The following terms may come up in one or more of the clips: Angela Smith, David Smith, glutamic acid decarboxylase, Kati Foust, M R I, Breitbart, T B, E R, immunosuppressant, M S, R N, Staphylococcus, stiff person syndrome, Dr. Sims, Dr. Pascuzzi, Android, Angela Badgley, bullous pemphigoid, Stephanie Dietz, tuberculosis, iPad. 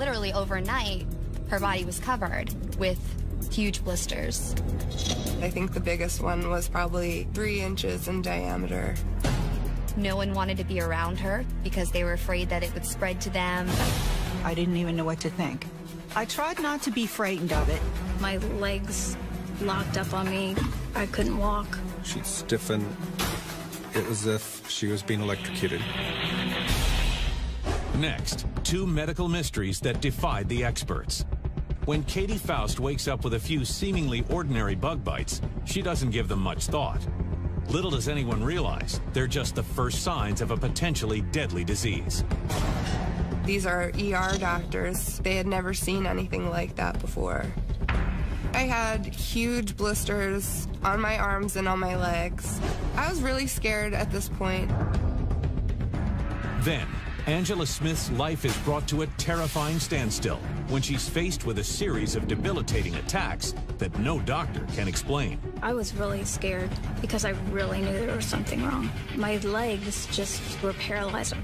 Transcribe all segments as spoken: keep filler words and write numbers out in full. literally overnight, her body was covered with huge blisters. I think the biggest one was probably three inches in diameter. No one wanted to be around her because they were afraid that it would spread to them. I didn't even know what to think. I tried not to be frightened of it. My legs locked up on me. I couldn't walk. She'd stiffen. It was as if she was being electrocuted. Next, two medical mysteries that defied the experts. When Kati Foust wakes up with a few seemingly ordinary bug bites, she doesn't give them much thought. Little does anyone realize, they're just the first signs of a potentially deadly disease. These are E R doctors. They had never seen anything like that before. I had huge blisters on my arms and on my legs. I was really scared at this point. Then, Angela Smith's life is brought to a terrifying standstill when she's faced with a series of debilitating attacks that no doctor can explain. I was really scared because I really knew there was something wrong. My legs just were paralyzed.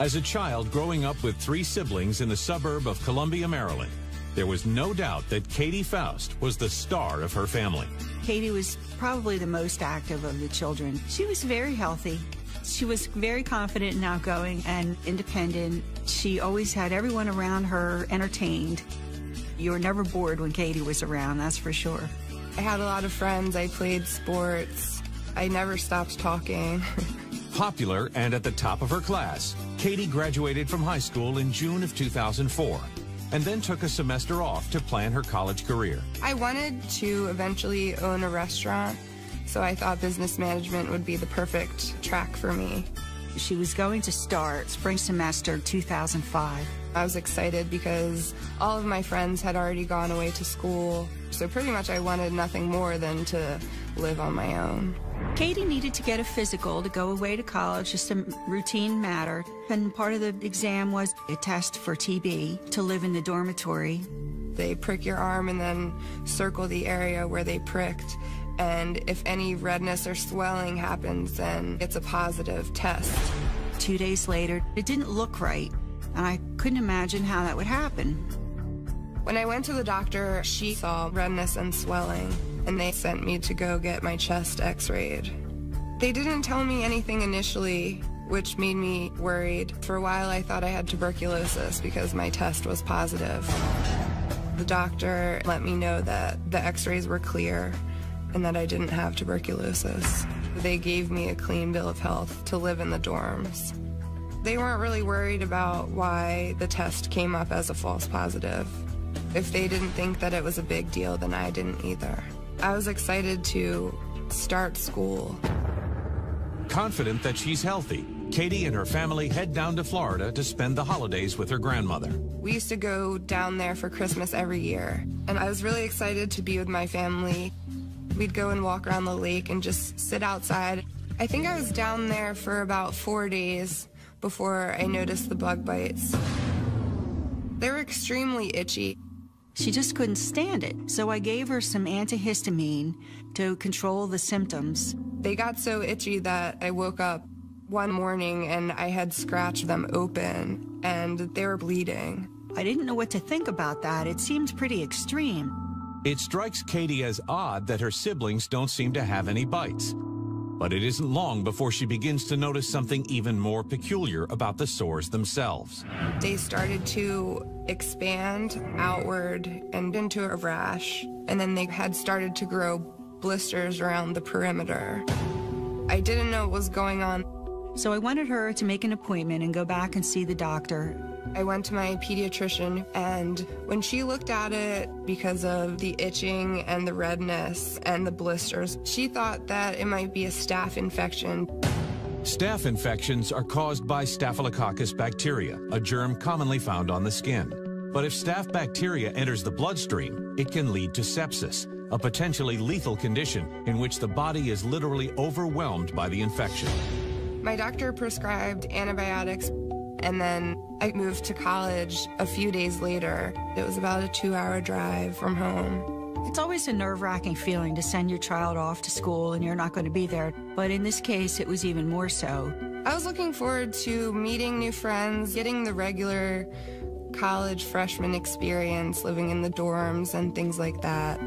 As a child growing up with three siblings in the suburb of Columbia, Maryland, there was no doubt that Kati Foust was the star of her family. Kati was probably the most active of the children. She was very healthy. She was very confident and outgoing and independent. She always had everyone around her entertained. You were never bored when Kati was around, that's for sure. I had a lot of friends. I played sports. I never stopped talking. Popular and at the top of her class, Kati graduated from high school in June of two thousand four and then took a semester off to plan her college career. I wanted to eventually own a restaurant, so I thought business management would be the perfect track for me. She was going to start spring semester two thousand five. I was excited because all of my friends had already gone away to school, so pretty much I wanted nothing more than to live on my own. Kati needed to get a physical to go away to college, just a routine matter. And part of the exam was a test for T B to live in the dormitory. They prick your arm and then circle the area where they pricked. And if any redness or swelling happens, then it's a positive test. Two days later, it didn't look right. And I couldn't imagine how that would happen. When I went to the doctor, she saw redness and swelling, and they sent me to go get my chest x-rayed. They didn't tell me anything initially, which made me worried. For a while, I thought I had tuberculosis because my test was positive. The doctor let me know that the x-rays were clear and that I didn't have tuberculosis. They gave me a clean bill of health to live in the dorms. They weren't really worried about why the test came up as a false positive. If they didn't think that it was a big deal, then I didn't either. I was excited to start school. Confident that she's healthy, Kati and her family head down to Florida to spend the holidays with her grandmother. We used to go down there for Christmas every year, and I was really excited to be with my family. We'd go and walk around the lake and just sit outside. I think I was down there for about four days before I noticed the bug bites. They were extremely itchy. She just couldn't stand it, so I gave her some antihistamine to control the symptoms. They got so itchy that I woke up one morning and I had scratched them open and they were bleeding. I didn't know what to think about that. It seemed pretty extreme. It strikes Kati as odd that her siblings don't seem to have any bites. But it isn't long before she begins to notice something even more peculiar about the sores themselves. They started to expand outward and into a rash, and then they had started to grow blisters around the perimeter. I didn't know what was going on. So I wanted her to make an appointment and go back and see the doctor. I went to my pediatrician, and when she looked at it, because of the itching and the redness and the blisters, she thought that it might be a staph infection. Staph infections are caused by Staphylococcus bacteria, a germ commonly found on the skin. But if staph bacteria enters the bloodstream, it can lead to sepsis, a potentially lethal condition in which the body is literally overwhelmed by the infection. My doctor prescribed antibiotics. And then I moved to college a few days later. It was about a two-hour drive from home. It's always a nerve-wracking feeling to send your child off to school and you're not going to be there, but in this case, it was even more so. I was looking forward to meeting new friends, getting the regular college freshman experience, living in the dorms and things like that.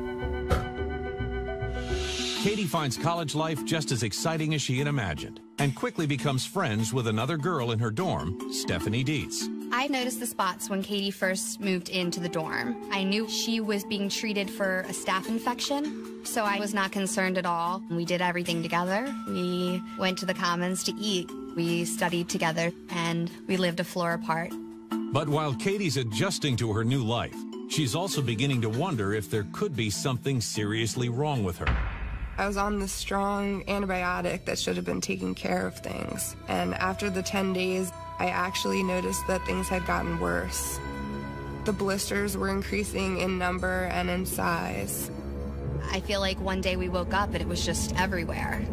Kati finds college life just as exciting as she had imagined and quickly becomes friends with another girl in her dorm, Stephanie Dietz. I noticed the spots when Kati first moved into the dorm. I knew she was being treated for a staph infection, so I was not concerned at all. We did everything together. We went to the commons to eat. We studied together, and we lived a floor apart. But while Kati's adjusting to her new life, she's also beginning to wonder if there could be something seriously wrong with her. I was on this strong antibiotic that should have been taking care of things, and after the ten days, I actually noticed that things had gotten worse. The blisters were increasing in number and in size. I feel like one day we woke up and it was just everywhere.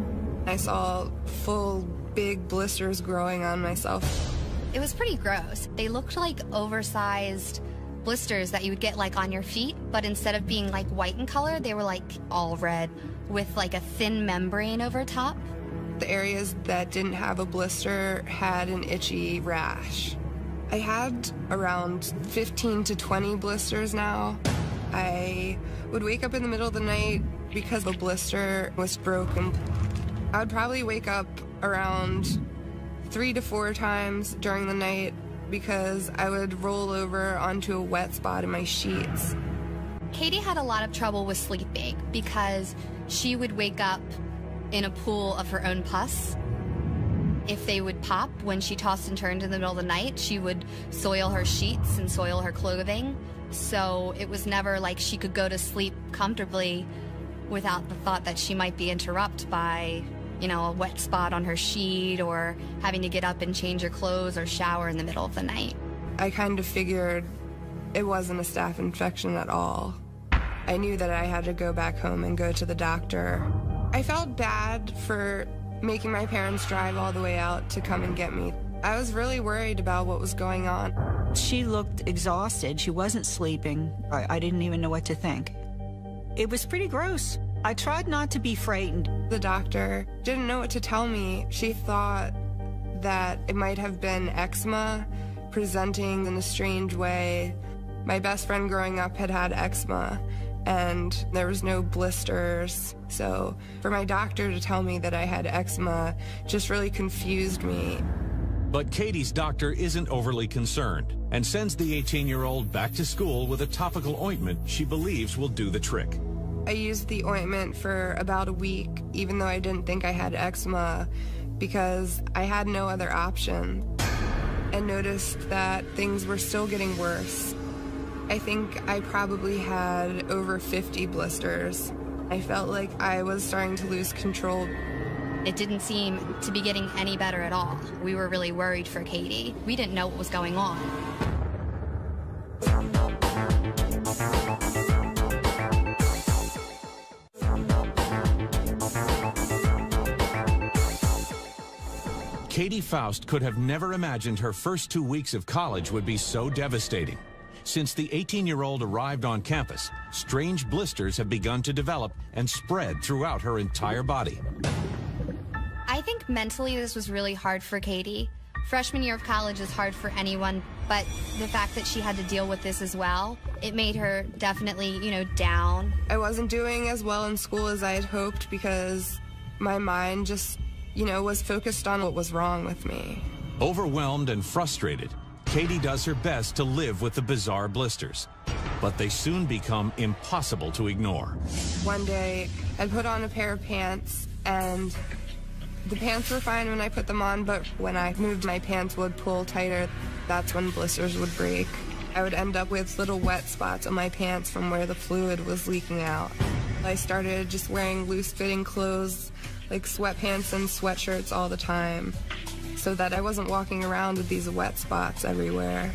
I saw full, big blisters growing on myself. It was pretty gross. They looked like oversized blisters that you would get like on your feet, but instead of being like white in color, they were like all red with like a thin membrane over top. The areas that didn't have a blister had an itchy rash. I had around fifteen to twenty blisters now. I would wake up in the middle of the night because the blister was broken. I would probably wake up around three to four times during the night because I would roll over onto a wet spot in my sheets. Kati had a lot of trouble with sleeping because she would wake up in a pool of her own pus. If they would pop when she tossed and turned in the middle of the night, she would soil her sheets and soil her clothing. So it was never like she could go to sleep comfortably without the thought that she might be interrupted by, you know, a wet spot on her sheet or having to get up and change her clothes or shower in the middle of the night. I kind of figured it wasn't a staph infection at all. I knew that I had to go back home and go to the doctor. I felt bad for making my parents drive all the way out to come and get me. I was really worried about what was going on. She looked exhausted. She wasn't sleeping. I, I didn't even know what to think. It was pretty gross. I tried not to be frightened. The doctor didn't know what to tell me. She thought that it might have been eczema presenting in a strange way. My best friend growing up had had eczema, and there was no blisters. So for my doctor to tell me that I had eczema just really confused me. But Kati's doctor isn't overly concerned and sends the eighteen-year-old back to school with a topical ointment she believes will do the trick. I used the ointment for about a week, even though I didn't think I had eczema, because I had no other option, and noticed that things were still getting worse. I think I probably had over fifty blisters. I felt like I was starting to lose control. It didn't seem to be getting any better at all. We were really worried for Kati. We didn't know what was going on. Kati Foust could have never imagined her first two weeks of college would be so devastating. Since the eighteen-year-old arrived on campus, strange blisters have begun to develop and spread throughout her entire body. I think mentally this was really hard for Kati. Freshman year of college is hard for anyone, but the fact that she had to deal with this as well, it made her definitely, you know, down. I wasn't doing as well in school as I had hoped because my mind just, you know, was focused on what was wrong with me. Overwhelmed and frustrated, Kati does her best to live with the bizarre blisters, but they soon become impossible to ignore. One day, I put on a pair of pants, and the pants were fine when I put them on, but when I moved, my pants would pull tighter. That's when blisters would break. I would end up with little wet spots on my pants from where the fluid was leaking out. I started just wearing loose-fitting clothes, like sweatpants and sweatshirts all the time, so that I wasn't walking around with these wet spots everywhere.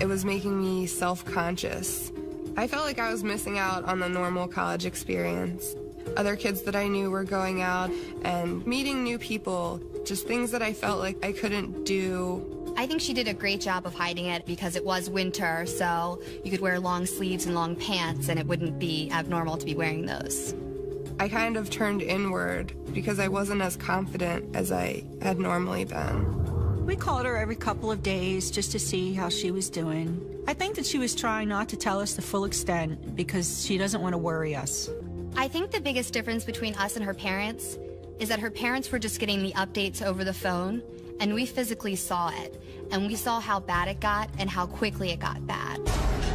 It was making me self-conscious. I felt like I was missing out on the normal college experience. Other kids that I knew were going out and meeting new people, just things that I felt like I couldn't do I think she did a great job of hiding it because it was winter, so you could wear long sleeves and long pants and it wouldn't be abnormal to be wearing those. I kind of turned inward because I wasn't as confident as I had normally been. We called her every couple of days just to see how she was doing. I think that she was trying not to tell us the full extent because she doesn't want to worry us. I think the biggest difference between us and her parents is that her parents were just getting the updates over the phone, and we physically saw it, and we saw how bad it got and how quickly it got bad.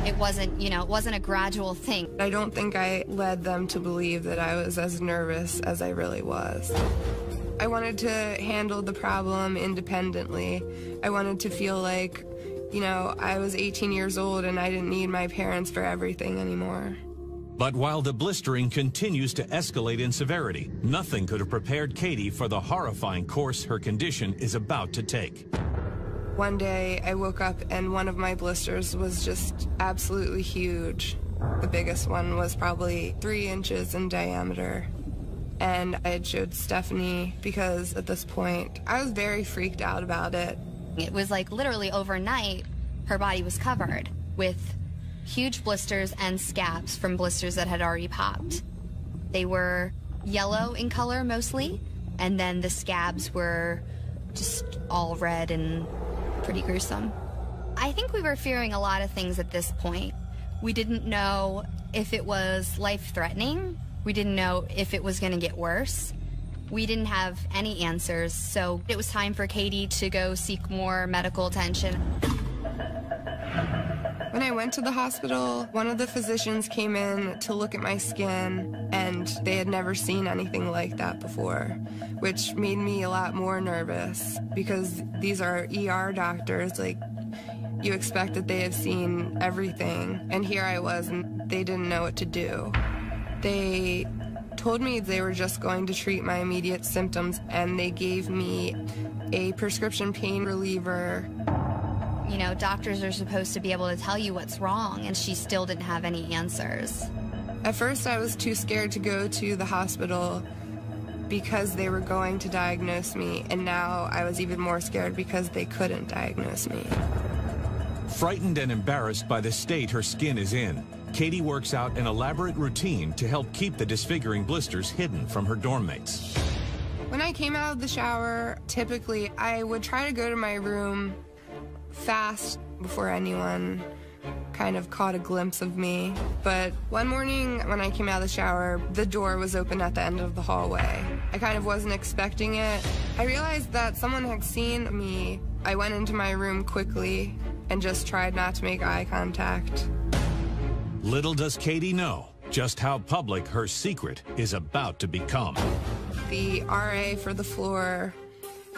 It wasn't, you know, it wasn't a gradual thing. I don't think I led them to believe that I was as nervous as I really was. I wanted to handle the problem independently. I wanted to feel like, you know, I was eighteen years old and I didn't need my parents for everything anymore. But while the blistering continues to escalate in severity, nothing could have prepared Kati for the horrifying course her condition is about to take. One day, I woke up and one of my blisters was just absolutely huge. The biggest one was probably three inches in diameter. And I had showed Stephanie because at this point, I was very freaked out about it. It was like literally overnight, her body was covered with huge blisters and scabs from blisters that had already popped. They were yellow in color mostly, and then the scabs were just all red and pretty gruesome. I think we were fearing a lot of things at this point. We didn't know if it was life-threatening. We didn't know if it was going to get worse. We didn't have any answers, so it was time for Kati to go seek more medical attention. When I went to the hospital, one of the physicians came in to look at my skin, and they had never seen anything like that before, which made me a lot more nervous because these are E R doctors. Like, you expect that they have seen everything, and here I was, and they didn't know what to do. They told me they were just going to treat my immediate symptoms, and they gave me a prescription pain reliever. You know, doctors are supposed to be able to tell you what's wrong, and she still didn't have any answers. At first, I was too scared to go to the hospital because they were going to diagnose me, and now I was even more scared because they couldn't diagnose me. Frightened and embarrassed by the state her skin is in, Kati works out an elaborate routine to help keep the disfiguring blisters hidden from her dorm mates. When I came out of the shower, typically I would try to go to my room fast before anyone kind of caught a glimpse of me. But one morning when I came out of the shower, the door was open at the end of the hallway. I kind of wasn't expecting it. I realized that someone had seen me. I went into my room quickly and just tried not to make eye contact. Little does Kati know just how public her secret is about to become. The R A for the floor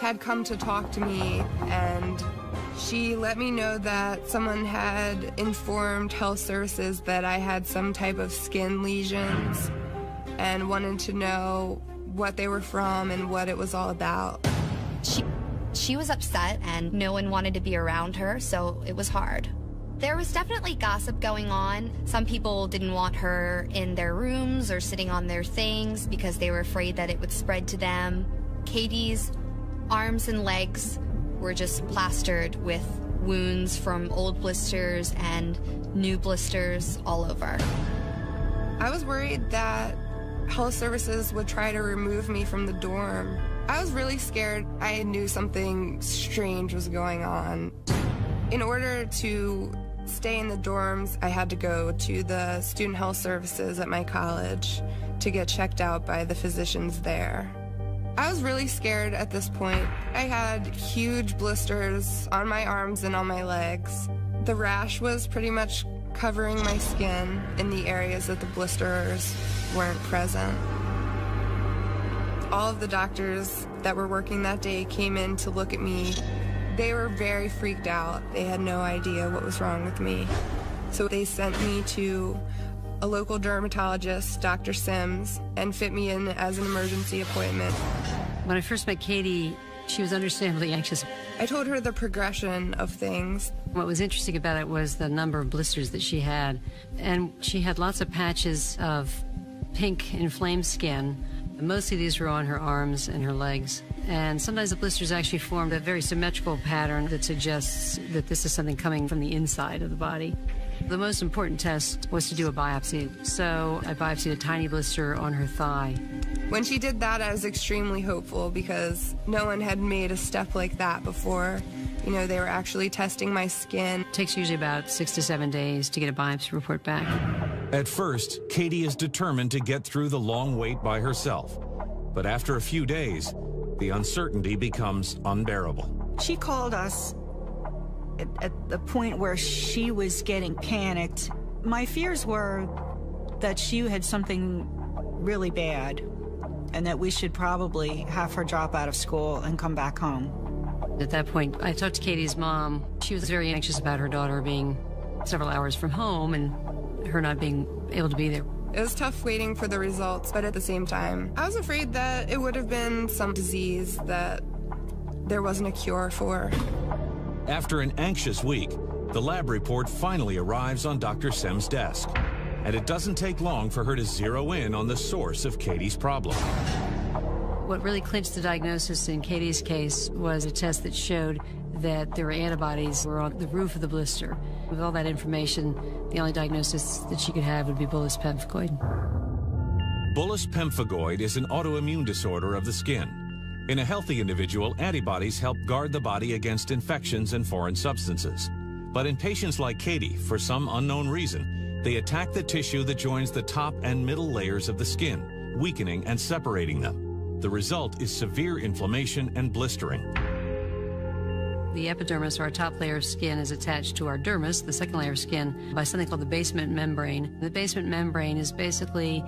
had come to talk to me, and she let me know that someone had informed health services that I had some type of skin lesions and wanted to know what they were from and what it was all about. She, she was upset and no one wanted to be around her, so it was hard. There was definitely gossip going on. Some people didn't want her in their rooms or sitting on their things because they were afraid that it would spread to them. Kati's arms and legs were just plastered with wounds from old blisters and new blisters all over. I was worried that health services would try to remove me from the dorm. I was really scared. I knew something strange was going on. In order to stay in the dorms, I had to go to the student health services at my college to get checked out by the physicians there. I was really scared at this point. I had huge blisters on my arms and on my legs. The rash was pretty much covering my skin in the areas that the blisters weren't present. All of the doctors that were working that day came in to look at me. They were very freaked out. They had no idea what was wrong with me. So they sent me to a local dermatologist, Doctor Sims, and fit me in as an emergency appointment. When I first met Kati, she was understandably anxious. I told her the progression of things. What was interesting about it was the number of blisters that she had, and she had lots of patches of pink inflamed skin. Mostly these were on her arms and her legs. And sometimes the blisters actually formed a very symmetrical pattern that suggests that this is something coming from the inside of the body. The most important test was to do a biopsy. So I biopsied a tiny blister on her thigh. When she did that, I was extremely hopeful because no one had made a step like that before. You know, they were actually testing my skin. It takes usually about six to seven days to get a biopsy report back. At first, Kati is determined to get through the long wait by herself. But after a few days, the uncertainty becomes unbearable. She called us at, at the point where she was getting panicked. My fears were that she had something really bad and that we should probably have her drop out of school and come back home. At that point, I talked to Kati's mom. She was very anxious about her daughter being several hours from home and her not being able to be there. It was tough waiting for the results, but at the same time, I was afraid that it would have been some disease that there wasn't a cure for. After an anxious week, the lab report finally arrives on Doctor Sims' desk, and it doesn't take long for her to zero in on the source of Kati's problem. What really clinched the diagnosis in Kati's case was a test that showed that there were antibodies were on the roof of the blister. With all that information, the only diagnosis that she could have would be bullous pemphigoid. Bullous pemphigoid is an autoimmune disorder of the skin. In a healthy individual, antibodies help guard the body against infections and foreign substances. But in patients like Kati, for some unknown reason, they attack the tissue that joins the top and middle layers of the skin, weakening and separating them. The result is severe inflammation and blistering. The epidermis, or our top layer of skin, is attached to our dermis, the second layer of skin, by something called the basement membrane. The basement membrane is basically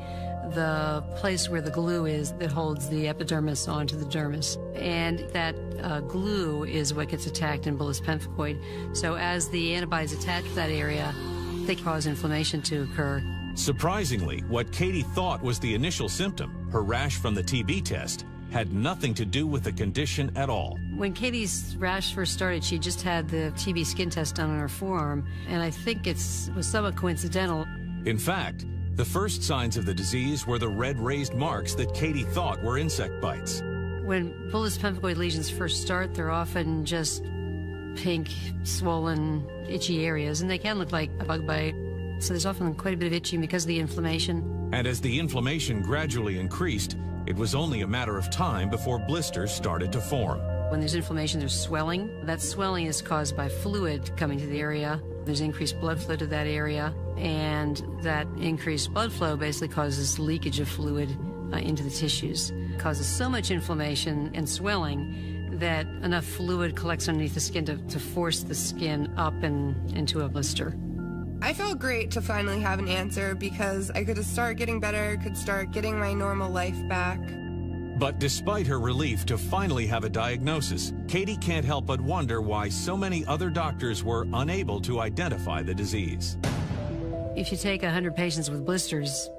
the place where the glue is that holds the epidermis onto the dermis. And that uh, glue is what gets attacked in bullous pemphigoid. So as the antibodies attach to that area, they cause inflammation to occur. Surprisingly, what Kati thought was the initial symptom, her rash from the T B test, had nothing to do with the condition at all. When Kati's rash first started, she just had the T B skin test done on her forearm, and I think it was somewhat coincidental. In fact, the first signs of the disease were the red raised marks that Kati thought were insect bites. When bullous pemphigoid lesions first start, they're often just pink, swollen, itchy areas, and they can look like a bug bite. So there's often quite a bit of itching because of the inflammation. And as the inflammation gradually increased, it was only a matter of time before blisters started to form. When there's inflammation, there's swelling. That swelling is caused by fluid coming to the area. There's increased blood flow to that area, and that increased blood flow basically causes leakage of fluid uh, into the tissues. It causes so much inflammation and swelling that enough fluid collects underneath the skin to, to force the skin up and into a blister. I felt great to finally have an answer because I could start getting better, could start getting my normal life back. But despite her relief to finally have a diagnosis, Kati can't help but wonder why so many other doctors were unable to identify the disease. If you take one hundred patients with blisters,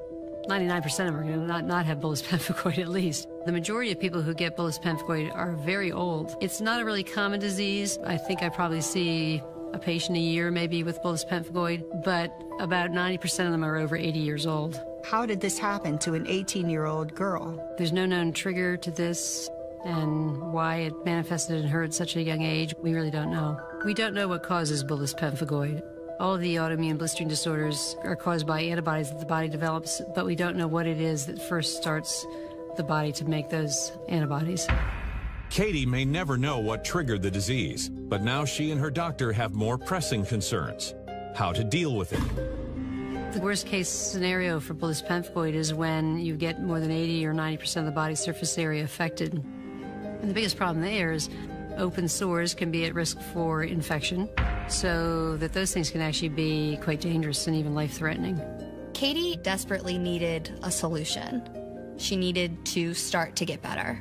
ninety-nine percent of them are going to not, not have bullous pemphigoid at least. The majority of people who get bullous pemphigoid are very old. It's not a really common disease. I think I probably see a patient a year maybe with bullous pemphigoid, but about ninety percent of them are over eighty years old. How did this happen to an eighteen-year-old girl? There's no known trigger to this, and why it manifested in her at such a young age, we really don't know. We don't know what causes bullous pemphigoid. All of the autoimmune blistering disorders are caused by antibodies that the body develops, but we don't know what it is that first starts the body to make those antibodies. Kati may never know what triggered the disease, but now she and her doctor have more pressing concerns. How to deal with it. The worst case scenario for bullous pemphigoid is when you get more than eighty or ninety percent of the body surface area affected. And the biggest problem there is open sores can be at risk for infection, so that those things can actually be quite dangerous and even life-threatening. Kati desperately needed a solution. She needed to start to get better.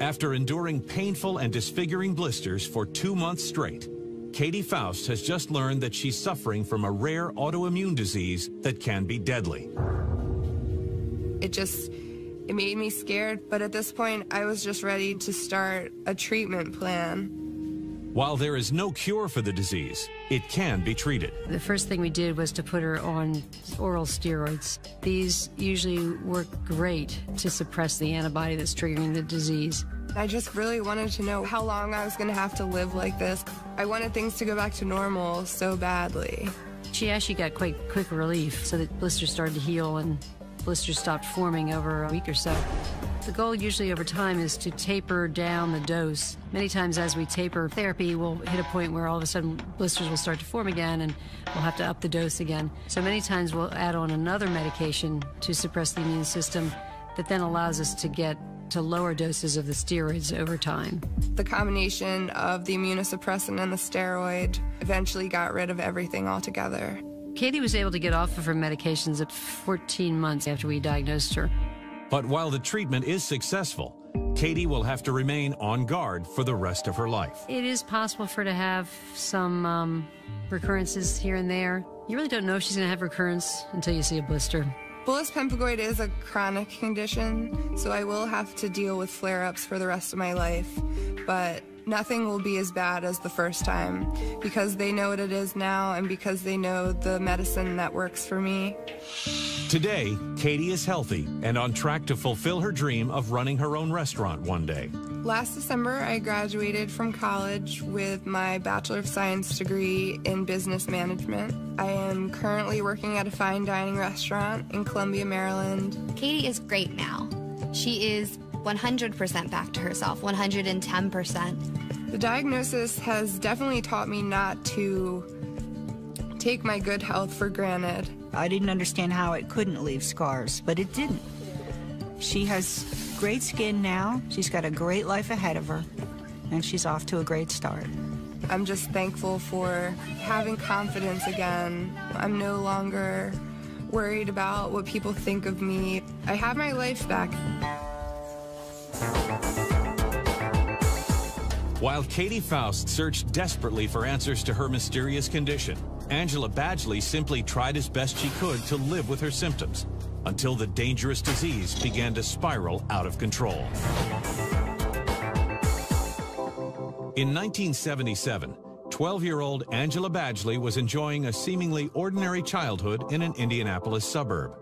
After enduring painful and disfiguring blisters for two months straight, Kati Foust has just learned that she's suffering from a rare autoimmune disease that can be deadly. It just, it made me scared, but at this point I was just ready to start a treatment plan. While there is no cure for the disease, it can be treated. The first thing we did was to put her on oral steroids. These usually work great to suppress the antibody that's triggering the disease. I just really wanted to know how long I was going to have to live like this. I wanted things to go back to normal so badly. She actually got quite quick relief, so the blisters started to heal and blisters stopped forming over a week or so. The goal usually over time is to taper down the dose. Many times as we taper therapy, we'll hit a point where all of a sudden blisters will start to form again and we'll have to up the dose again. So many times we'll add on another medication to suppress the immune system that then allows us to get to lower doses of the steroids over time. The combination of the immunosuppressant and the steroid eventually got rid of everything altogether. Kati was able to get off of her medications at fourteen months after we diagnosed her. But while the treatment is successful, Kati will have to remain on guard for the rest of her life. It is possible for her to have some um, recurrences here and there. You really don't know if she's going to have recurrence until you see a blister. Bullous pemphigoid is a chronic condition, so I will have to deal with flare-ups for the rest of my life, but nothing will be as bad as the first time because they know what it is now and because they know the medicine that works for me. Today, Kati is healthy and on track to fulfill her dream of running her own restaurant one day. Last December, I graduated from college with my Bachelor of Science degree in business management. I am currently working at a fine dining restaurant in Columbia, Maryland. Kati is great now. She is one hundred percent back to herself, one hundred ten percent. The diagnosis has definitely taught me not to take my good health for granted. I didn't understand how it couldn't leave scars, but it didn't. She has great skin now, she's got a great life ahead of her, and she's off to a great start. I'm just thankful for having confidence again. I'm no longer worried about what people think of me. I have my life back. While Kati Foust searched desperately for answers to her mysterious condition, Angela Badgley simply tried as best she could to live with her symptoms, until the dangerous disease began to spiral out of control. In nineteen seventy-seven, twelve-year-old Angela Badgley was enjoying a seemingly ordinary childhood in an Indianapolis suburb.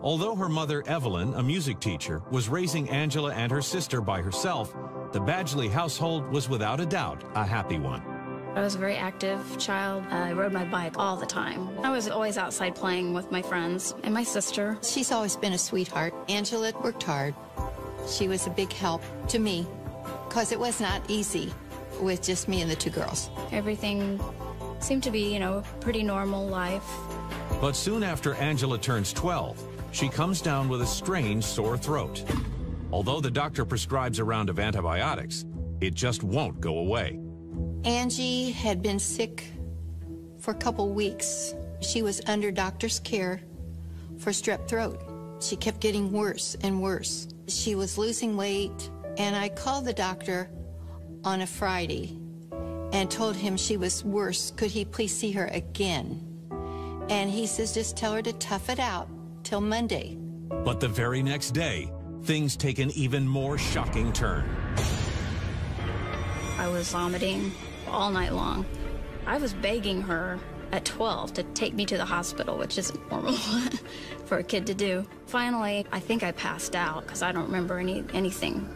Although her mother, Evelyn, a music teacher, was raising Angela and her sister by herself, the Badgley household was without a doubt a happy one. I was a very active child. I rode my bike all the time. I was always outside playing with my friends and my sister. She's always been a sweetheart. Angela worked hard. She was a big help to me because it was not easy with just me and the two girls. Everything seemed to be, you know, a pretty normal life. But soon after Angela turns twelve, she comes down with a strange sore throat. Although the doctor prescribes a round of antibiotics, it just won't go away. Angie had been sick for a couple weeks. She was under doctor's care for strep throat. She kept getting worse and worse. She was losing weight, and I called the doctor on a Friday and told him she was worse. Could he please see her again? And he says, just tell her to tough it out till Monday. But the very next day, things take an even more shocking turn. I was vomiting all night long. I was begging her at twelve to take me to the hospital, which isn't normal for a kid to do. Finally, I think I passed out because I don't remember any anything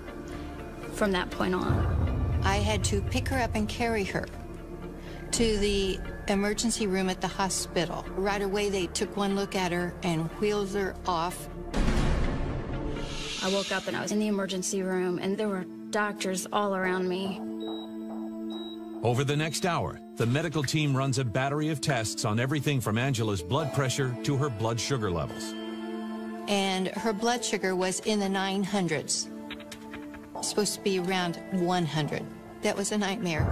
from that point on. I had to pick her up and carry her to the emergency room at the hospital. Right away, they took one look at her and wheeled her off. I woke up and I was in the emergency room, and there were doctors all around me. Over the next hour, the medical team runs a battery of tests on everything from Angela's blood pressure to her blood sugar levels. And her blood sugar was in the nine hundreds. Supposed to be around one hundred. That was a nightmare.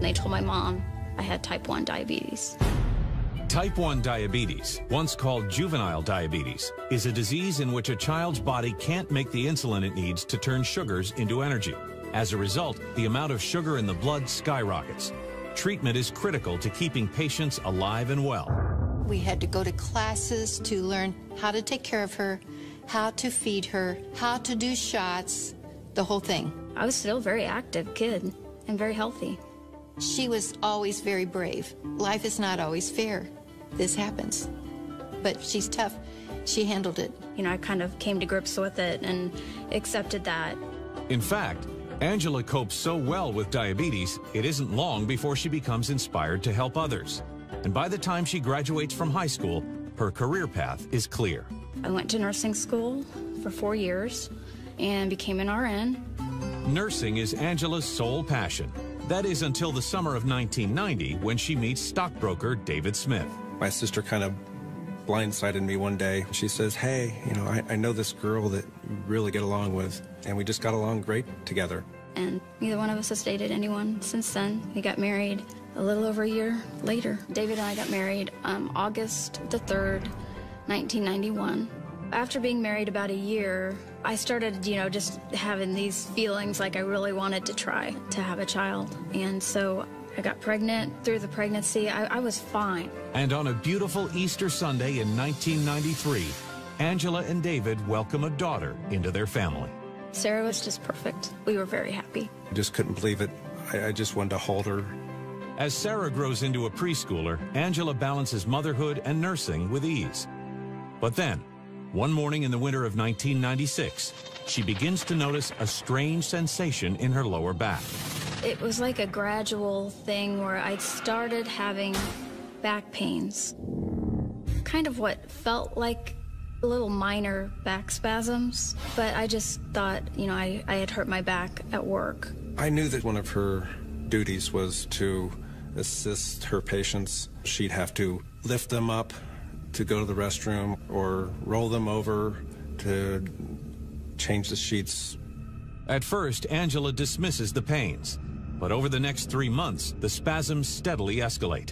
They told my mom I had type one diabetes. Type one diabetes, once called juvenile diabetes, is a disease in which a child's body can't make the insulin it needs to turn sugars into energy. As a result, the amount of sugar in the blood skyrockets. Treatment is critical to keeping patients alive and well. We had to go to classes to learn how to take care of her, how to feed her, how to do shots, the whole thing. I was still a very active kid and very healthy. She was always very brave. Life is not always fair. This happens. But she's tough. She handled it. You know, I kind of came to grips with it and accepted that. In fact, Angela copes so well with diabetes, it isn't long before she becomes inspired to help others. And by the time she graduates from high school, her career path is clear. I went to nursing school for four years and became an R N. Nursing is Angela's sole passion. That is until the summer of nineteen ninety, when she meets stockbroker David Smith. My sister kind of blindsided me one day. She says, hey, you know, I, I know this girl that you really get along with, and we just got along great together. And neither one of us has dated anyone since then. We got married a little over a year later. David and I got married um, August the third, nineteen ninety-one. After being married about a year, I started, you know, just having these feelings like I really wanted to try to have a child. And so I got pregnant. Through the pregnancy, I, I was fine. And on a beautiful Easter Sunday in nineteen ninety-three, Angela and David welcome a daughter into their family. Sarah was just perfect. We were very happy. I just couldn't believe it. I, I just wanted to hold her. As Sarah grows into a preschooler, Angela balances motherhood and nursing with ease. But then, one morning in the winter of nineteen ninety-six, she begins to notice a strange sensation in her lower back. It was like a gradual thing where I started having back pains. Kind of what felt like little minor back spasms, but I just thought, you know, I, I had hurt my back at work. I knew that one of her duties was to assist her patients. She'd have to lift them up to go to the restroom or roll them over to change the sheets. At first, Angela dismisses the pains, but over the next three months, the spasms steadily escalate.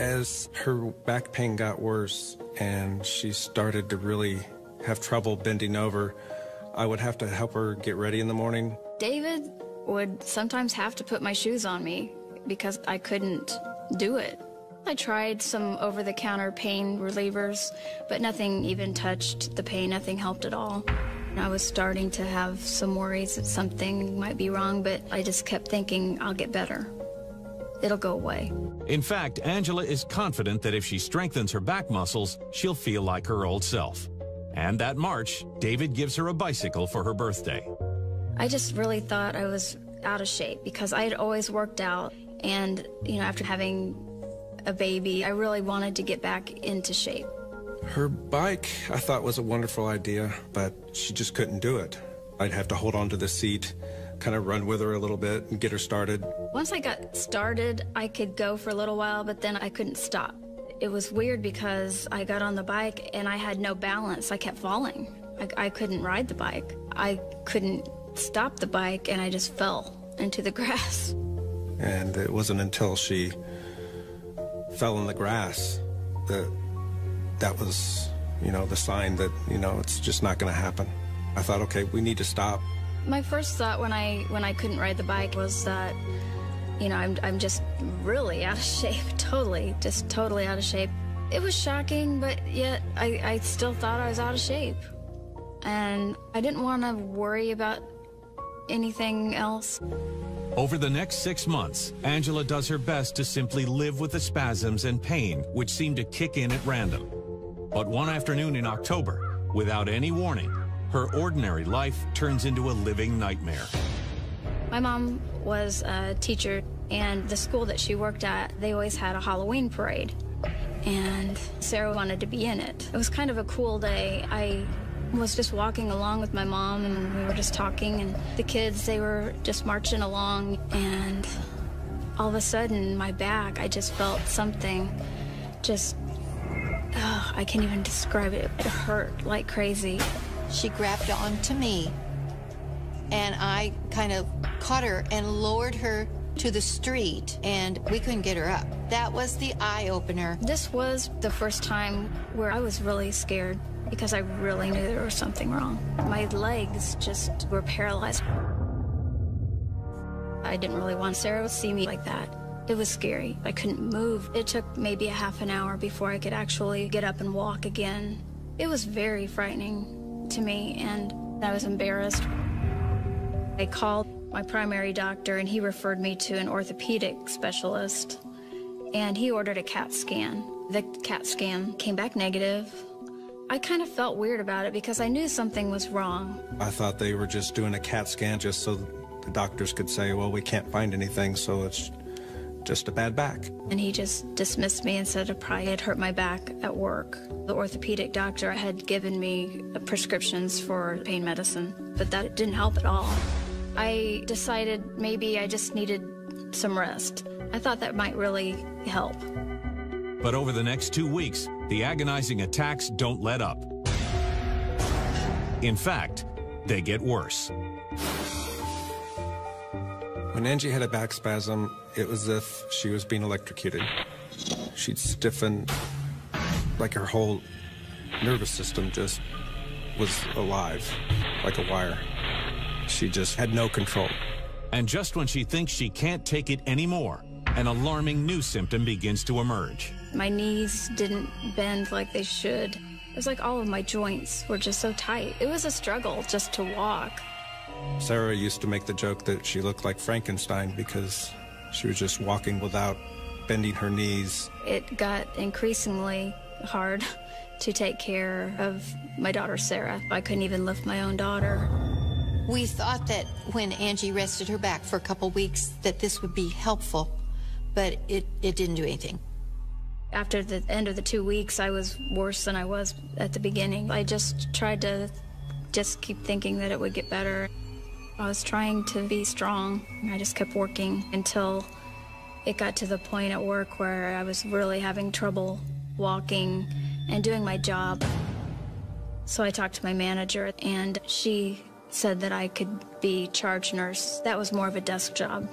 As her back pain got worse and she started to really have trouble bending over, I would have to help her get ready in the morning. David would sometimes have to put my shoes on me because I couldn't do it. I tried some over-the-counter pain relievers, but nothing even touched the pain. Nothing helped at all. I was starting to have some worries that something might be wrong, but I just kept thinking, I'll get better. It'll go away. In fact, Angela is confident that if she strengthens her back muscles, she'll feel like her old self. And that March, David gives her a bicycle for her birthday. I just really thought I was out of shape because I had always worked out, and, you know, after having a baby, I really wanted to get back into shape. Her bike, I thought, was a wonderful idea, but she just couldn't do it. I'd have to hold on to the seat, kind of run with her a little bit and get her started. Once I got started, I could go for a little while, but then I couldn't stop. It was weird because I got on the bike and I had no balance. I kept falling. I, I couldn't ride the bike. I couldn't stop the bike, and I just fell into the grass. And it wasn't until she fell in the grass that that was, you know, the sign that, you know, it's just not going to happen. I thought, okay, we need to stop. My first thought when I when I couldn't ride the bike was that, you know, I'm, I'm just really out of shape, totally, just totally out of shape. It was shocking, but yet I, I still thought I was out of shape. And I didn't want to worry about anything else. Over the next six months, Angela does her best to simply live with the spasms and pain, which seem to kick in at random. But one afternoon in October, without any warning, her ordinary life turns into a living nightmare. My mom was a teacher, and the school that she worked at, they always had a Halloween parade, and Sarah wanted to be in it. It was kind of a cool day. I was just walking along with my mom, and we were just talking, and the kids, they were just marching along, and all of a sudden, my back, I just felt something just, oh, I can't even describe it. It hurt like crazy. She grabbed onto me, and I kind of caught her and lowered her to the street, and we couldn't get her up. That was the eye-opener. This was the first time where I was really scared because I really knew there was something wrong. My legs just were paralyzed. I didn't really want Sarah to see me like that. It was scary. I couldn't move. It took maybe a half an hour before I could actually get up and walk again. It was very frightening to me, and I was embarrassed. I called my primary doctor, and he referred me to an orthopedic specialist, and he ordered a CAT scan. The CAT scan came back negative. I kind of felt weird about it because I knew something was wrong. I thought they were just doing a CAT scan just so the doctors could say, well, we can't find anything, so it's just a bad back. And he just dismissed me and said it probably had hurt my back at work. The orthopedic doctor had given me prescriptions for pain medicine, but that didn't help at all. I decided maybe I just needed some rest. I thought that might really help. But over the next two weeks, the agonizing attacks don't let up. In fact, they get worse. When Angie had a back spasm, it was as if she was being electrocuted. She'd stiffen, like her whole nervous system just was alive, like a wire. She just had no control. And just when she thinks she can't take it anymore, an alarming new symptom begins to emerge. My knees didn't bend like they should. It was like all of my joints were just so tight. It was a struggle just to walk. Sarah used to make the joke that she looked like Frankenstein because she was just walking without bending her knees. It got increasingly hard to take care of my daughter, Sarah. I couldn't even lift my own daughter. We thought that when Angie rested her back for a couple weeks that this would be helpful, but it, it didn't do anything. After the end of the two weeks, I was worse than I was at the beginning. I just tried to just keep thinking that it would get better. I was trying to be strong. I just kept working until it got to the point at work where I was really having trouble walking and doing my job. So I talked to my manager, and she said that I could be charge nurse. That was more of a desk job.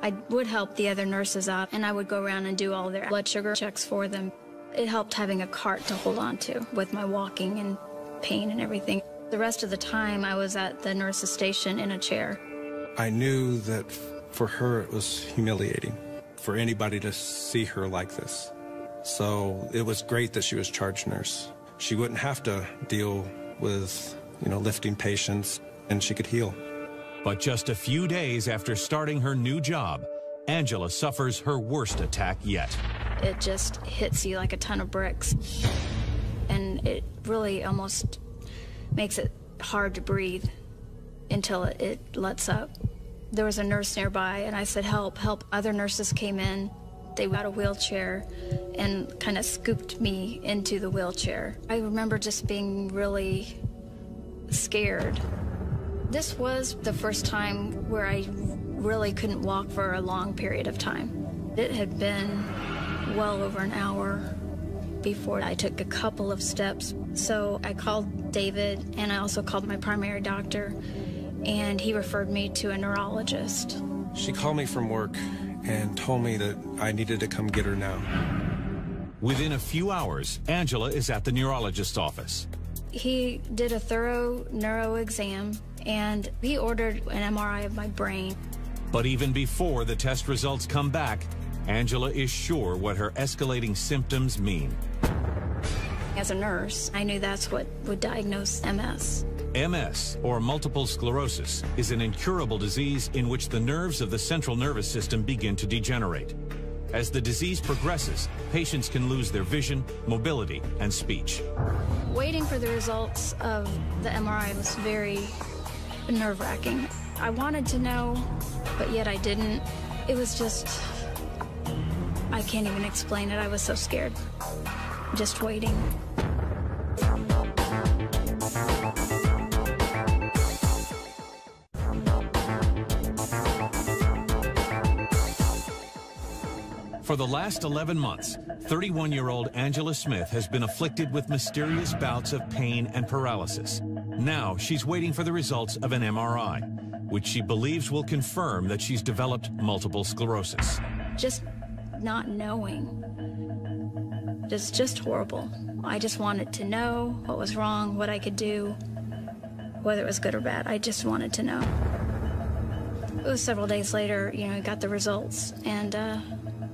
I would help the other nurses out, and I would go around and do all their blood sugar checks for them. It helped having a cart to hold on to with my walking and pain and everything. The rest of the time, I was at the nurse's station in a chair. I knew that for her, it was humiliating for anybody to see her like this. So it was great that she was charge nurse. She wouldn't have to deal with, you know, lifting patients, and she could heal. But just a few days after starting her new job, Angela suffers her worst attack yet. It just hits you like a ton of bricks, and it really almost makes it hard to breathe until it, it lets up. There was a nurse nearby, and I said, help, help. Other nurses came in. They got a wheelchair and kind of scooped me into the wheelchair. I remember just being really scared. This was the first time where I really couldn't walk for a long period of time. It had been well over an hour before I took a couple of steps. So I called David, and I also called my primary doctor, and he referred me to a neurologist. She called me from work and told me that I needed to come get her now. Within a few hours, Angela is at the neurologist's office. He did a thorough neuro exam, and he ordered an M R I of my brain. But even before the test results come back, Angela is sure what her escalating symptoms mean. As a nurse, I knew that's what would diagnose M S. M S, or multiple sclerosis, is an incurable disease in which the nerves of the central nervous system begin to degenerate. As the disease progresses, patients can lose their vision, mobility, and speech. Waiting for the results of the M R I was very nerve-wracking. I wanted to know, but yet I didn't. It was just, I can't even explain it. I was so scared, just waiting. For the last eleven months, thirty-one-year-old Angela Smith has been afflicted with mysterious bouts of pain and paralysis. Now she's waiting for the results of an M R I, which she believes will confirm that she's developed multiple sclerosis. Just not knowing. It's just horrible. I just wanted to know what was wrong, what I could do, whether it was good or bad. I just wanted to know. It was several days later, you know, I got the results, and uh,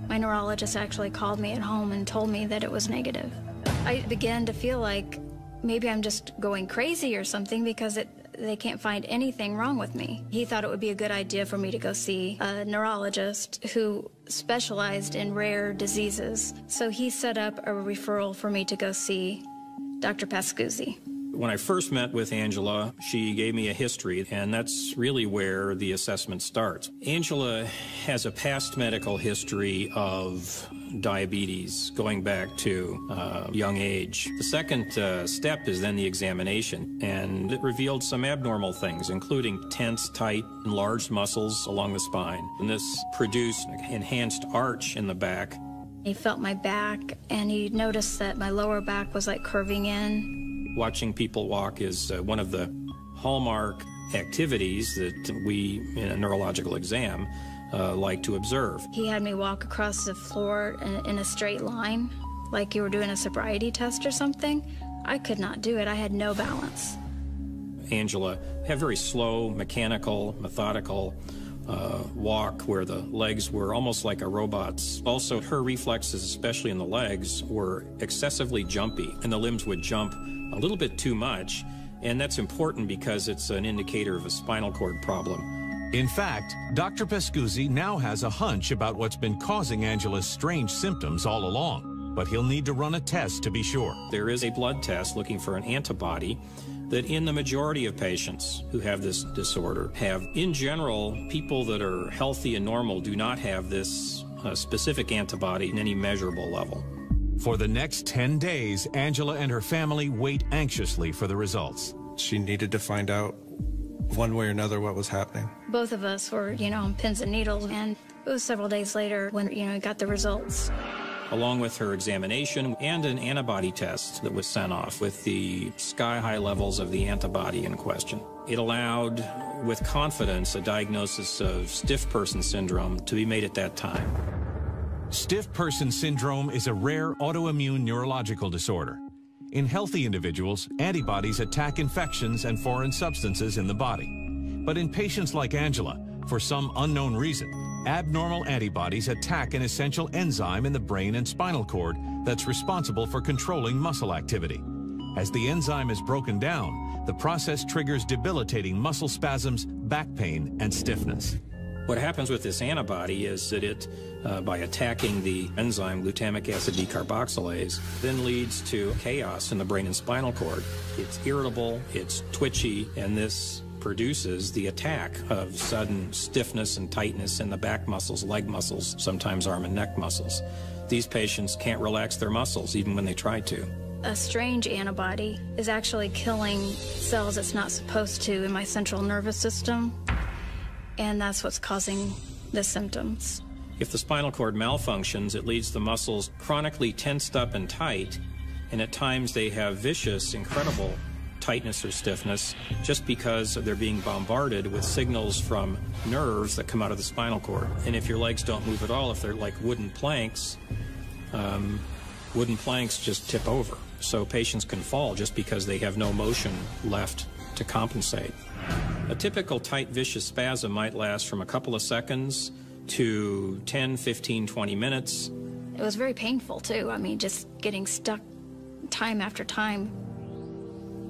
my neurologist actually called me at home and told me that it was negative. I began to feel like maybe I'm just going crazy or something, because it, they can't find anything wrong with me. He thought it would be a good idea for me to go see a neurologist who specialized in rare diseases. So he set up a referral for me to go see Doctor Pascuzzi. When I first met with Angela, she gave me a history, and that's really where the assessment starts. Angela has a past medical history of diabetes going back to uh, young age. The second uh, step is then the examination, and it revealed some abnormal things, including tense, tight, enlarged muscles along the spine. And this produced an enhanced arch in the back. He felt my back, and he noticed that my lower back was like curving in. Watching people walk is uh, one of the hallmark activities that we, in a neurological exam, uh, like to observe. He had me walk across the floor in, in a straight line, like you were doing a sobriety test or something. I could not do it. I had no balance. Angela had very slow, mechanical, methodical uh, walk where the legs were almost like a robot's. Also, her reflexes, especially in the legs, were excessively jumpy, and the limbs would jump a little bit too much, and that's important because it's an indicator of a spinal cord problem. In fact, Doctor Pascuzzi now has a hunch about what's been causing Angela's strange symptoms all along, but he'll need to run a test to be sure. There is a blood test looking for an antibody that in the majority of patients who have this disorder have. In general, people that are healthy and normal do not have this uh, specific antibody in any measurable level. For the next ten days, Angela and her family wait anxiously for the results. She needed to find out one way or another what was happening. Both of us were, you know, on pins and needles, and it was several days later when, you know, I got the results. Along with her examination and an antibody test that was sent off with the sky-high levels of the antibody in question. It allowed, with confidence, a diagnosis of stiff person syndrome to be made at that time. Stiff person syndrome is a rare autoimmune neurological disorder. In healthy individuals, antibodies attack infections and foreign substances in the body. But in patients like Angela, for some unknown reason, abnormal antibodies attack an essential enzyme in the brain and spinal cord that's responsible for controlling muscle activity. As the enzyme is broken down, the process triggers debilitating muscle spasms, back pain, and stiffness. What happens with this antibody is that it, uh, by attacking the enzyme glutamic acid decarboxylase, then leads to chaos in the brain and spinal cord. It's irritable, it's twitchy, and this produces the attack of sudden stiffness and tightness in the back muscles, leg muscles, sometimes arm and neck muscles. These patients can't relax their muscles even when they try to. A strange antibody is actually killing cells it's not supposed to in my central nervous system. And that's what's causing the symptoms. If the spinal cord malfunctions, it leaves the muscles chronically tensed up and tight, and at times they have vicious, incredible tightness or stiffness just because they're being bombarded with signals from nerves that come out of the spinal cord. And if your legs don't move at all, if they're like wooden planks, um, wooden planks just tip over. So patients can fall just because they have no motion left to compensate. A typical tight, vicious spasm might last from a couple of seconds to ten, fifteen, twenty minutes. It was very painful, too. I mean, just getting stuck time after time.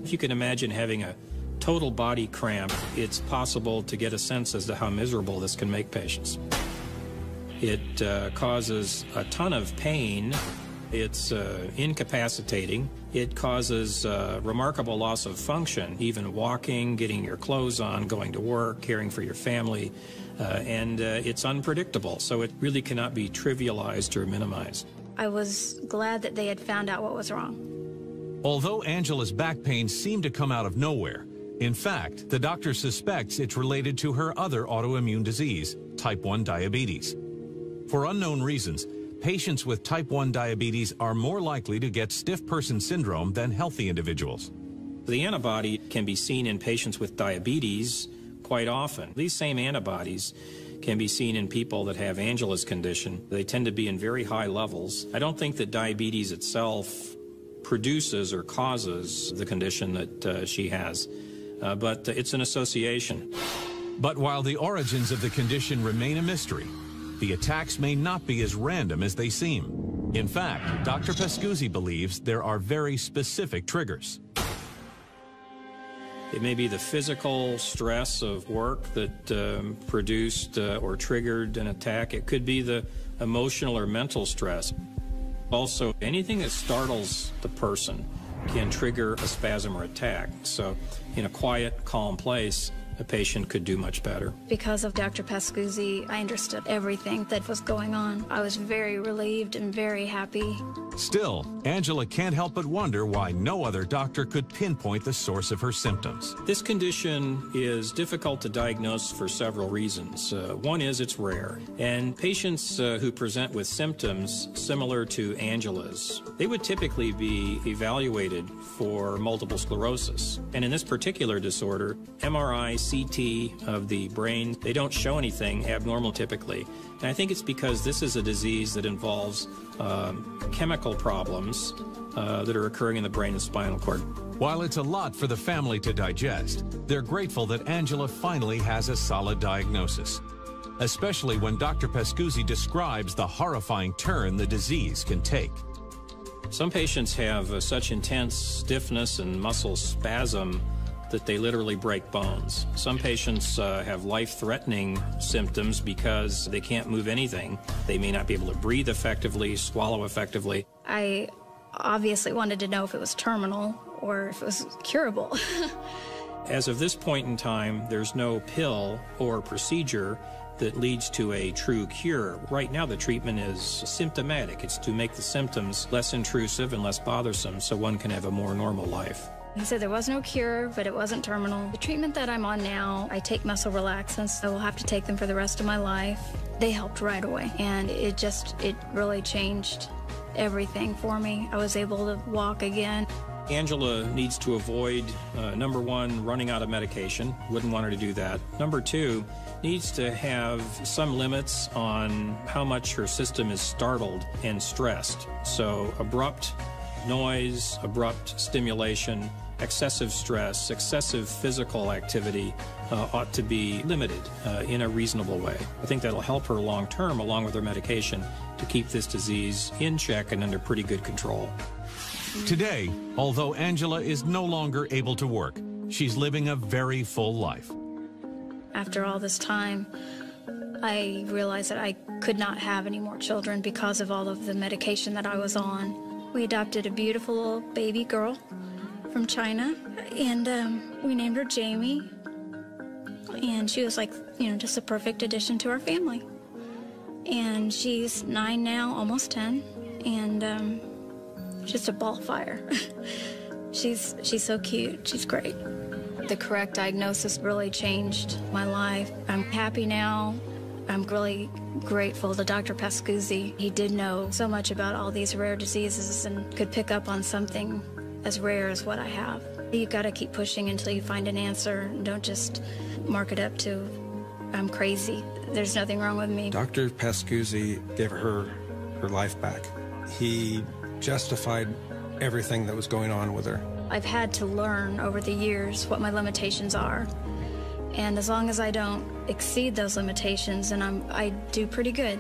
If you can imagine having a total body cramp, it's possible to get a sense as to how miserable this can make patients. It uh, causes a ton of pain. It's uh, incapacitating. It causes uh, remarkable loss of function, even walking, getting your clothes on, going to work, caring for your family, uh, and uh, it's unpredictable, so it really cannot be trivialized or minimized. I was glad that they had found out what was wrong. Although Angela's back pain seemed to come out of nowhere, in fact, the doctor suspects it's related to her other autoimmune disease, type one diabetes. For unknown reasons, patients with type one diabetes are more likely to get stiff person syndrome than healthy individuals. The antibody can be seen in patients with diabetes quite often. These same antibodies can be seen in people that have Angela's condition. They tend to be in very high levels. I don't think that diabetes itself produces or causes the condition that uh, she has, uh, but it's an association. But while the origins of the condition remain a mystery, the attacks may not be as random as they seem. In fact, Doctor Pascuzzi believes there are very specific triggers. It may be the physical stress of work that um, produced uh, or triggered an attack. It could be the emotional or mental stress. Also, anything that startles the person can trigger a spasm or attack. So in a quiet, calm place, a patient could do much better. Because of Doctor Pascuzzi, I understood everything that was going on. I was very relieved and very happy. Still, Angela can't help but wonder why no other doctor could pinpoint the source of her symptoms. This condition is difficult to diagnose for several reasons. Uh, one is it's rare, and patients uh, who present with symptoms similar to Angela's, they would typically be evaluated for multiple sclerosis. And in this particular disorder, M R I, C T of the brain, they don't show anything abnormal typically. And I think it's because this is a disease that involves um, chemical problems uh, that are occurring in the brain and spinal cord. While it's a lot for the family to digest, they're grateful that Angela finally has a solid diagnosis, especially when Doctor Pascuzzi describes the horrifying turn the disease can take. Some patients have uh, such intense stiffness and muscle spasm that they literally break bones. Some patients uh, have life-threatening symptoms because they can't move anything. They may not be able to breathe effectively, swallow effectively. I obviously wanted to know if it was terminal or if it was curable. As of this point in time, there's no pill or procedure that leads to a true cure. Right now, the treatment is symptomatic. It's to make the symptoms less intrusive and less bothersome so one can have a more normal life. He said there was no cure, but it wasn't terminal. The treatment that I'm on now, I take muscle relaxants. I will have to take them for the rest of my life. They helped right away, and it just, it really changed everything for me. I was able to walk again. Angela needs to avoid, uh, number one, running out of medication. Wouldn't want her to do that. Number two, needs to have some limits on how much her system is startled and stressed. So abrupt noise, abrupt stimulation, excessive stress, excessive physical activity uh, ought to be limited uh, in a reasonable way. I think that'll help her long term, along with her medication, to keep this disease in check and under pretty good control. Today, although Angela is no longer able to work, she's living a very full life. After all this time, I realized that I could not have any more children because of all of the medication that I was on. We adopted a beautiful little baby girl from China, and um, we named her Jamie, and she was like, you know, just a perfect addition to our family. And she's nine now, almost ten, and um, just a ball of fire. she's, she's so cute. She's great. The correct diagnosis really changed my life. I'm happy now. I'm really grateful to Doctor Pascuzzi. He did know so much about all these rare diseases and could pick up on something as rare as what I have. You've got to keep pushing until you find an answer, and don't just mark it up to, I'm crazy. There's nothing wrong with me. Doctor Pascuzzi gave her her life back. He justified everything that was going on with her. I've had to learn over the years what my limitations are. And as long as I don't exceed those limitations, then I'm, I do pretty good.